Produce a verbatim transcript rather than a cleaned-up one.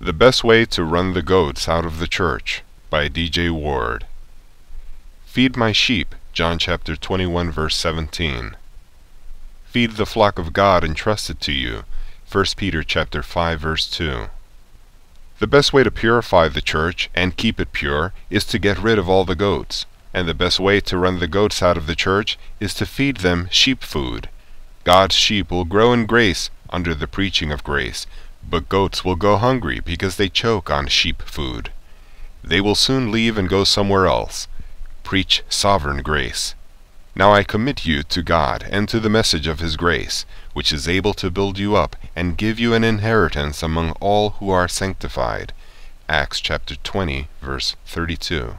The Best Way to Run the Goats Out of the Church by D J Ward. Feed my sheep, John chapter twenty-one, verse seventeen. Feed the flock of God entrusted to you, First Peter chapter five, verse two. The best way to purify the church and keep it pure is to get rid of all the goats, and the best way to run the goats out of the church is to feed them sheep food. God's sheep will grow in grace under the preaching of grace, but goats will go hungry because they choke on sheep food. They will soon leave and go somewhere else. Preach sovereign grace. Now I commit you to God and to the message of His grace, which is able to build you up and give you an inheritance among all who are sanctified. Acts chapter twenty, verse thirty-two.